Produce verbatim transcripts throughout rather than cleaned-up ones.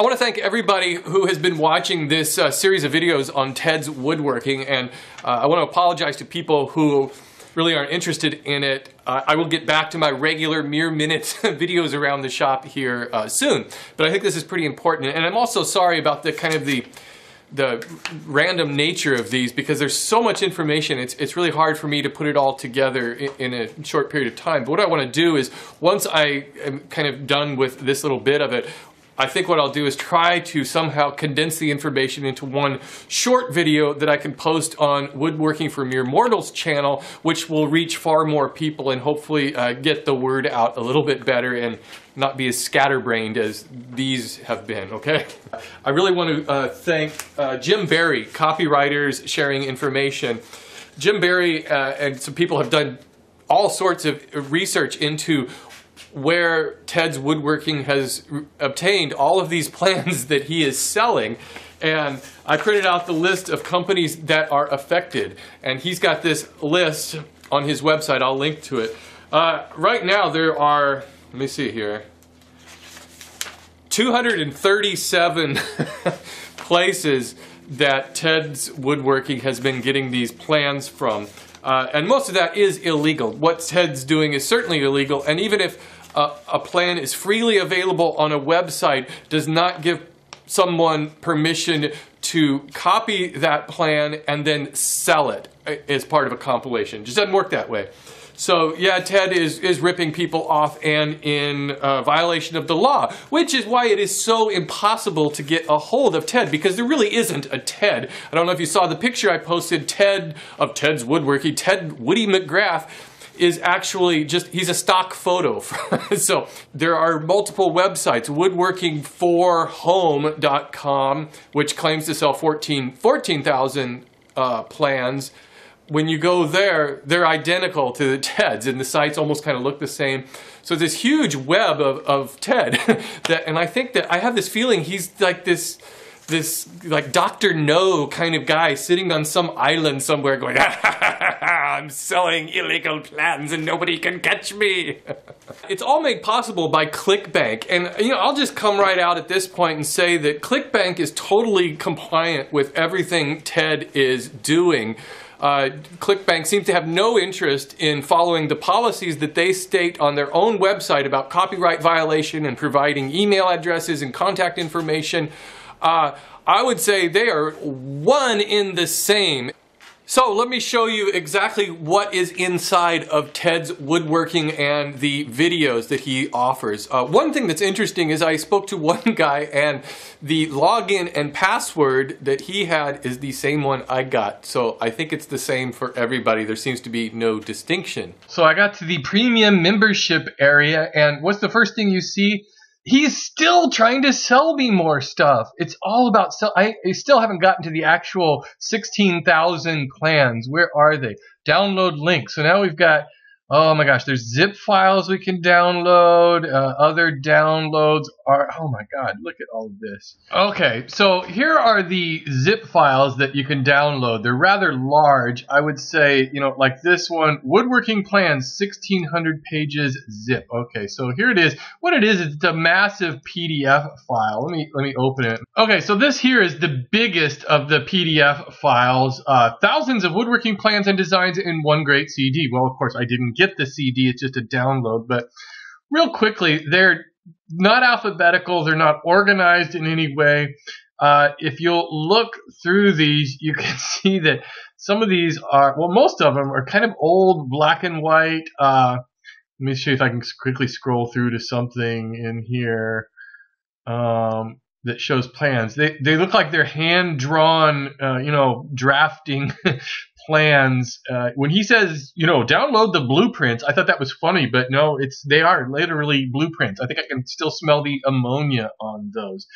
I want to thank everybody who has been watching this uh, series of videos on Ted's Woodworking, and uh, I want to apologize to people who really aren't interested in it. Uh, I will get back to my regular mere minutes videos around the shop here uh, soon, but I think this is pretty important. And I'm also sorry about the kind of the the random nature of these, because there's so much information, it's, it's really hard for me to put it all together in, in a short period of time. But what I want to do is, once I am kind of done with this little bit of it, I think what I'll do is try to somehow condense the information into one short video that I can post on Woodworking for Mere Mortals channel, which will reach far more people and hopefully uh, get the word out a little bit better and not be as scatterbrained as these have been, okay? I really want to uh, thank uh, Jim Barry, Copywriters Sharing Information. Jim Barry uh, and some people have done all sorts of research into where Ted's Woodworking has obtained all of these plans that he is selling, and I printed out the list of companies that are affected, and he's got this list on his website. I'll link to it. Uh, right now there are, let me see here, two hundred thirty-seven places that Ted's Woodworking has been getting these plans from, uh, and most of that is illegal. What Ted's doing is certainly illegal, and even if Uh, a plan is freely available on a website, does not give someone permission to copy that plan and then sell it as part of a compilation. Just doesn't work that way. So yeah, Ted is, is ripping people off and in uh, violation of the law, which is why it is so impossible to get a hold of Ted, because there really isn't a Ted. I don't know if you saw the picture I posted, Ted of Ted's Woodworking, Ted Woody McGrath, is actually just, he's a stock photo. So there are multiple websites, woodworking for home dot com, which claims to sell fourteen thousand uh, plans. When you go there, they're identical to the Ted's, and the sites almost kind of look the same. So this huge web of, of Ted, that, and I think that, I have this feeling he's like this, this like Doctor No kind of guy sitting on some island somewhere going, ha, ha, ha, ha, I'm selling illegal plans and nobody can catch me. It's all made possible by ClickBank. And you know, I'll just come right out at this point and say that ClickBank is totally compliant with everything Ted is doing. Uh, ClickBank seems to have no interest in following the policies that they state on their own website about copyright violation and providing email addresses and contact information. Uh, I would say they are one in the same. So let me show you exactly what is inside of Ted's Woodworking and the videos that he offers. Uh, one thing that's interesting is I spoke to one guy, and the login and password that he had is the same one I got. So I think it's the same for everybody. There seems to be no distinction. So I got to the premium membership area, and what's the first thing you see? He's still trying to sell me more stuff. It's all about sell. I, I still haven't gotten to the actual sixteen thousand plans. Where are they? Download link. So now we've got, oh my gosh, there's zip files we can download. Uh, other downloads are, oh my God, look at all of this. Okay, so here are the zip files that you can download. They're rather large. I would say, you know, like this one, Woodworking Plans, sixteen hundred pages zip. Okay, so here it is. What it is, it's a massive P D F file. Let me, let me open it. Okay, so this here is the biggest of the P D F files. Uh, thousands of woodworking plans and designs in one great C D. Well, of course, I didn't get the C D, it's just a download, but real quickly, they're not alphabetical, they're not organized in any way. Uh, if you'll look through these, you can see that some of these are, well, most of them are kind of old, black and white. Uh, let me show you if I can quickly scroll through to something in here um, that shows plans. They, they look like they're hand-drawn, uh, you know, drafting plans. Uh, when he says, you know, download the blueprints, I thought that was funny, but no, it's they are literally blueprints. I think I can still smell the ammonia on those.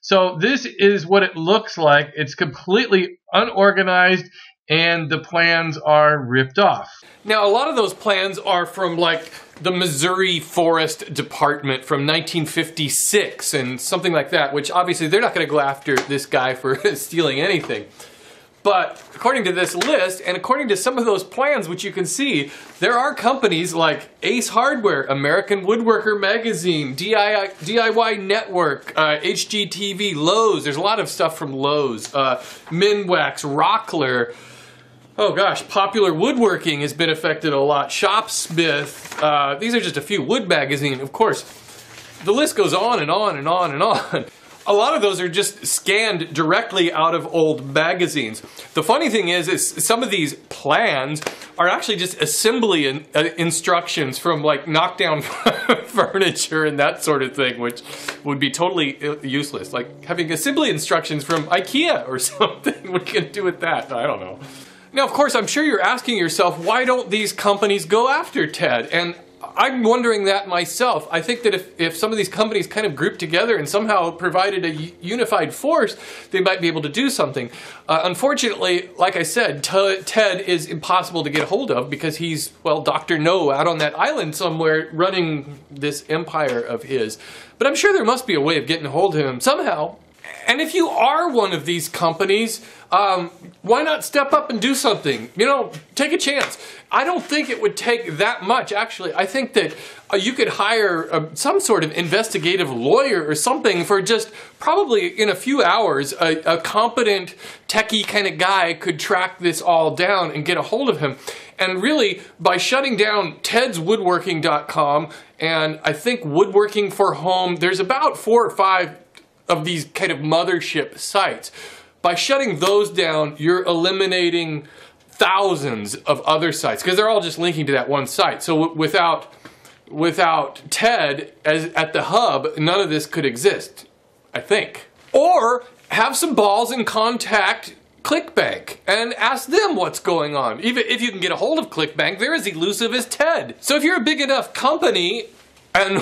So this is what it looks like. It's completely unorganized, and the plans are ripped off. Now, a lot of those plans are from, like, the Missouri Forest Department from nineteen fifty-six and something like that, which obviously they're not going to go after this guy for stealing anything. But according to this list, and according to some of those plans which you can see, there are companies like Ace Hardware, American Woodworker Magazine, D I Y Network, uh, H G T V, Lowe's. There's a lot of stuff from Lowe's. Uh, Minwax, Rockler. Oh gosh, Popular Woodworking has been affected a lot. Shopsmith. Uh, these are just a few. Wood Magazine, of course. The list goes on and on and on and on. A lot of those are just scanned directly out of old magazines. The funny thing is, is some of these plans are actually just assembly in, uh, instructions from like knockdown furniture and that sort of thing, which would be totally useless. Like having assembly instructions from IKEA or something, what can you do with that? I don't know. Now, of course, I'm sure you're asking yourself, why don't these companies go after Ted? And I'm wondering that myself. I think that if, if some of these companies kind of grouped together and somehow provided a unified force, they might be able to do something. Uh, unfortunately, like I said, Ted is impossible to get hold of because he's, well, Doctor No out on that island somewhere running this empire of his. But I'm sure there must be a way of getting a hold of him somehow. And if you are one of these companies, um, why not step up and do something? You know, take a chance. I don't think it would take that much, actually. I think that uh, you could hire uh, some sort of investigative lawyer or something for just probably in a few hours, a, a competent techie kind of guy could track this all down and get a hold of him. And really, by shutting down Ted's Woodworking dot com and I think Woodworking for Home, there's about four or five of these kind of mothership sites. By shutting those down, you're eliminating thousands of other sites because they're all just linking to that one site. So w without without Ted as at the hub, none of this could exist, I think. Or have some balls and contact ClickBank and ask them what's going on. Even if you can get a hold of ClickBank, they're as elusive as Ted. So if you're a big enough company and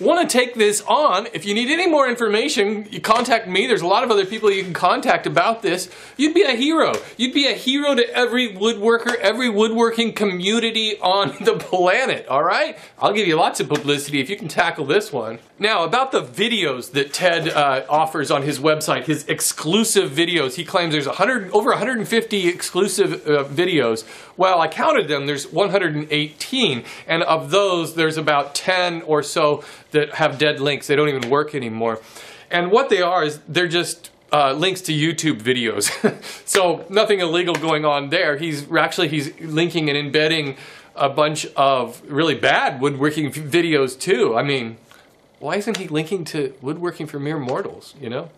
want to take this on, if you need any more information, you contact me. There's a lot of other people you can contact about this. You'd be a hero. You'd be a hero to every woodworker, every woodworking community on the planet, all right? I'll give you lots of publicity if you can tackle this one. Now, about the videos that Ted uh, offers on his website, his exclusive videos. He claims there's one hundred, over one hundred fifty exclusive uh, videos. Well, I counted them. There's one hundred eighteen, and of those, there's about ten or so that have dead links. They don't even work anymore. And what they are is they're just uh, links to YouTube videos. So nothing illegal going on there. He's actually he's linking and embedding a bunch of really bad woodworking videos too. I mean, why isn't he linking to Woodworking for Mere Mortals? You know.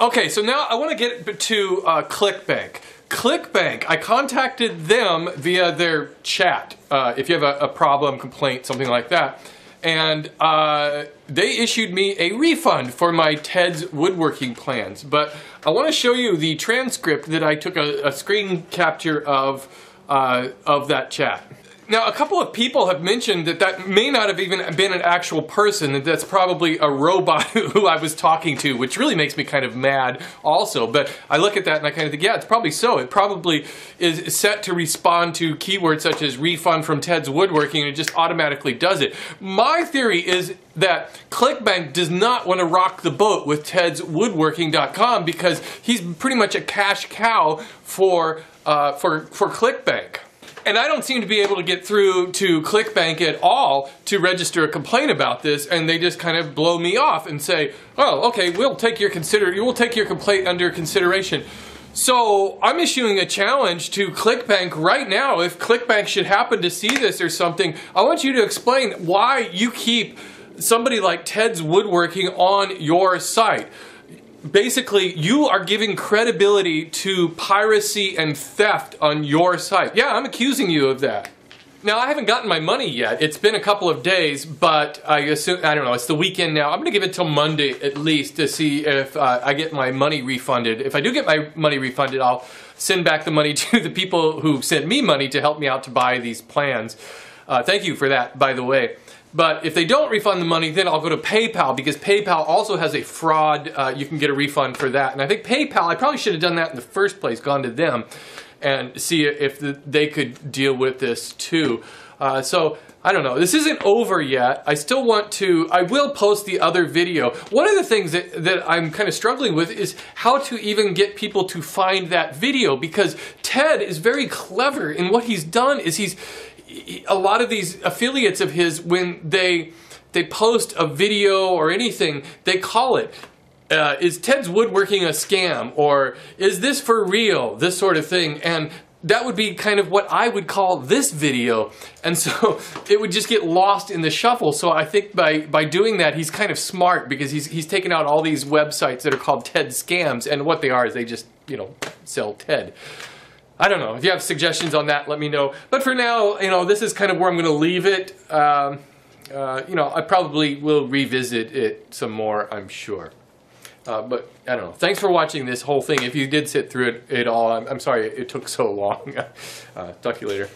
Okay, so now I want to get to uh, ClickBank. ClickBank, I contacted them via their chat, uh, if you have a, a problem, complaint, something like that. And uh, they issued me a refund for my Ted's Woodworking plans. But I want to show you the transcript that I took a, a screen capture of, uh, of that chat. Now, a couple of people have mentioned that that may not have even been an actual person, that that's probably a robot who I was talking to, which really makes me kind of mad also. But I look at that and I kind of think, yeah, it's probably so. It probably is set to respond to keywords such as refund from Ted's Woodworking, and it just automatically does it. My theory is that ClickBank does not want to rock the boat with Ted's Woodworking dot com because he's pretty much a cash cow for, uh, for, for ClickBank. And I don't seem to be able to get through to ClickBank at all to register a complaint about this, and they just kind of blow me off and say, "Oh, okay, we'll take your consider we'll take your complaint under consideration." So I'm issuing a challenge to ClickBank right now. If ClickBank should happen to see this or something, I want you to explain why you keep somebody like Ted's Woodworking on your site. Basically, you are giving credibility to piracy and theft on your site. Yeah, I'm accusing you of that. Now, I haven't gotten my money yet. It's been a couple of days, but I assume, I don't know, it's the weekend now. I'm going to give it till Monday at least to see if uh, I get my money refunded. If I do get my money refunded, I'll send back the money to the people who sent me money to help me out to buy these plans. Uh, thank you for that, by the way. But if they don't refund the money, then I'll go to PayPal, because PayPal also has a fraud. Uh, you can get a refund for that. And I think PayPal, I probably should have done that in the first place, gone to them and see if the, they could deal with this too. Uh, so I don't know, this isn't over yet. I still want to, I will post the other video. One of the things that, that I'm kind of struggling with is how to even get people to find that video, because Ted is very clever, and what he's done is he's, a lot of these affiliates of his, when they, they post a video or anything, they call it, uh, is Ted's Woodworking a scam? Or is this for real? This sort of thing. And that would be kind of what I would call this video. And so it would just get lost in the shuffle. So I think by, by doing that, he's kind of smart, because he's, he's taken out all these websites that are called Ted scams. And what they are is they just, you know, sell Ted. I don't know. If you have suggestions on that, let me know. But for now, you know, this is kind of where I'm going to leave it. Um, uh, you know, I probably will revisit it some more, I'm sure. Uh, but I don't know. Thanks for watching this whole thing. If you did sit through it at all, I'm, I'm sorry it took so long. uh, talk to you later.